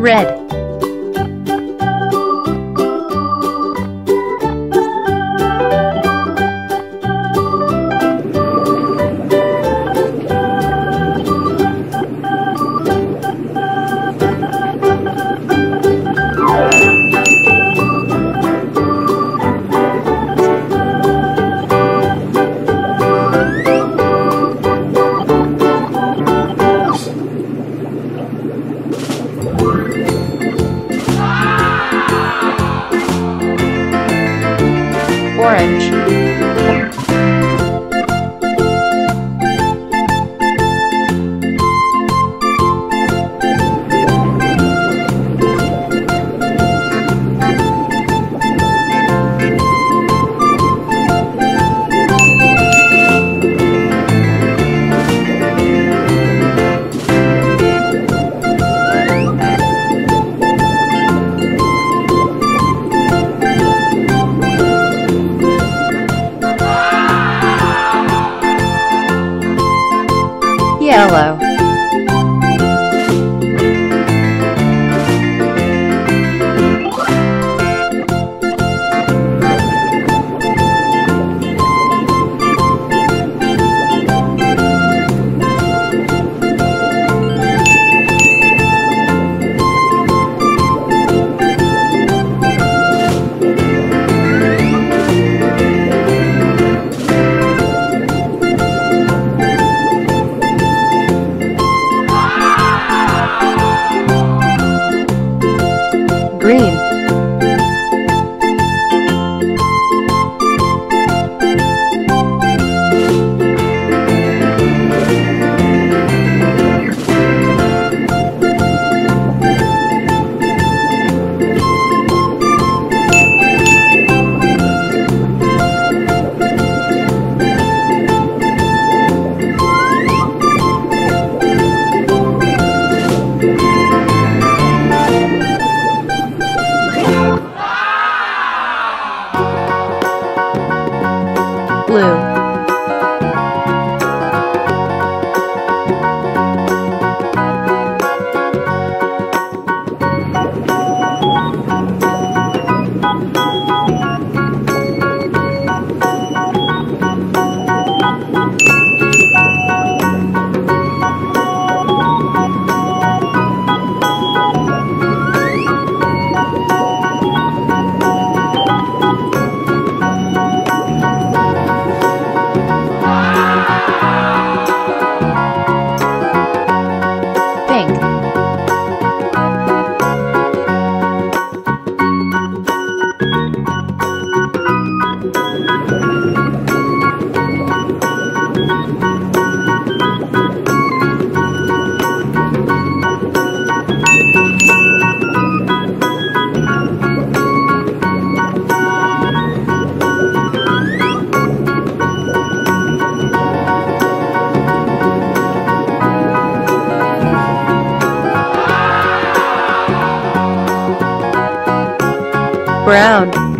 red, orange, yellow, green, blue, brown,